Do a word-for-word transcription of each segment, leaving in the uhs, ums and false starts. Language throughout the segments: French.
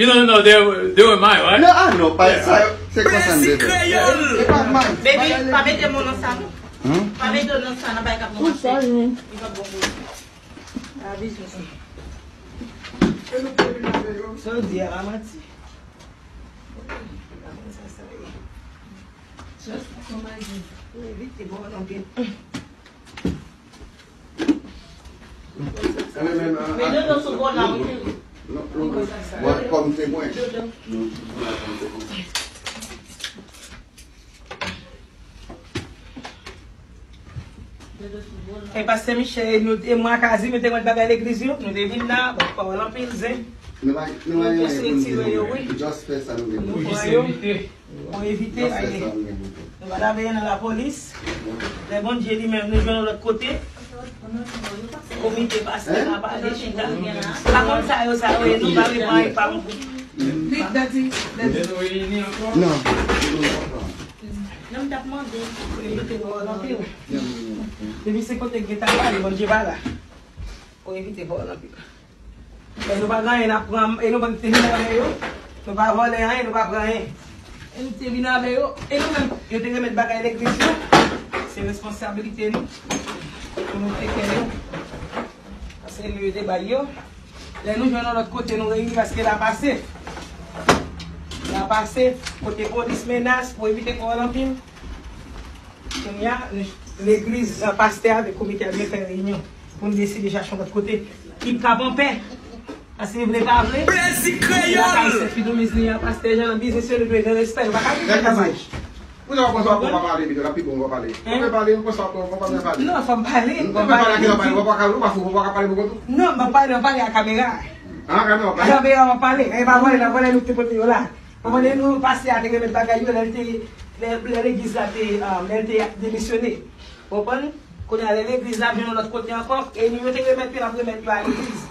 You don't know they were, they were mine, right? No, I know, but yeah. C'est quoi ça? C'est pas mine. Baby, pas mettre mon nom ça. Pas mettre mon nom ça, n'a pas qu'à mon nom. Il va bon. Ah, bisous. Ça veut dire amati. Ça, c'est comment dire. Oui, vite, c'est bon, on gagne. Mais nous, nous sommes là, oui. Non, non, comme témoin. Et parce que Michel et moi, Kazim, nous avons dans l'église, nous devons là, pour parler en pile. Nous allons faire ça. Nous allons éviter. Nous allons aller dans la police. Le bon Dieu lui-même, nous venons de l'autre côté. Comité parce que n'a pas les chita par contre ça yo ça yo nous va réparer par vous dit dadi non non t'a demandé pour éviter de lui c'est côté que t'a parlé bon je va là pour éviter bon là nous va gagner n'a prendre et nous va tenir avec yo nous va voler rien nous va prendre rien et nous tenir avec yo et nous même yo te remettre bagage électricité c'est responsabilité nous pour nous faire c'est le débat. Là, nous venons de l'autre côté, nous réunissons parce qu'elle a passé. Elle a passé, côté police menace, pour éviter qu'on l'empile. L'église, le pasteur, le comité a bien fait réunion. Pour nous décider de chercher de l'autre côté. Il n'y a pas de paix. Parce que vous voulez pas parler. Précis créole. Pasteur, j'ai un business, le président de l'Estat. Il va pas parler. Vous n'avez pas besoin de parler, mais de la pipe, on va parler. On peut parler, on peut parler. Non, il faut parler. On peut parler, on ne va pas parler beaucoup. Non, on va parler, on va parler à la caméra. Ah, caméra, on va parler. On va parler, on va parler, on va parler, on va parler là. On va nous passer à des bagages, l'église a été démissionnée. Vous comprenez? Quand on a l'église là, vient de l'autre côté encore, et nous mettons les mettre puis après mettre à l'église.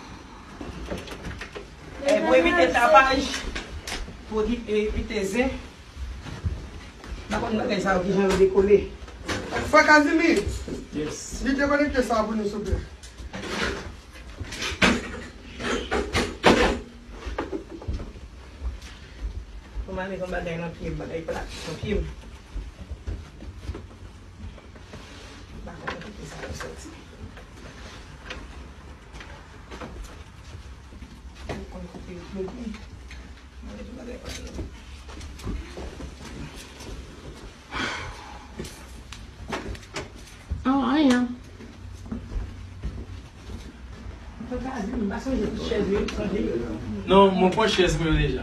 Et pour éviter le tapage, pour éviter ça. D'accord, nous ça qui vient décoller. Frère Casimir, yes. Dites-le que ça vous nous sauver. On va aller comme bagaille dans le pied, bagaille plat, dans le pied. Oh, I am. Non, mon poche chaise brûle déjà.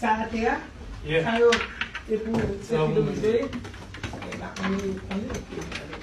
Ça a été là? Yeah. Ça a été pour...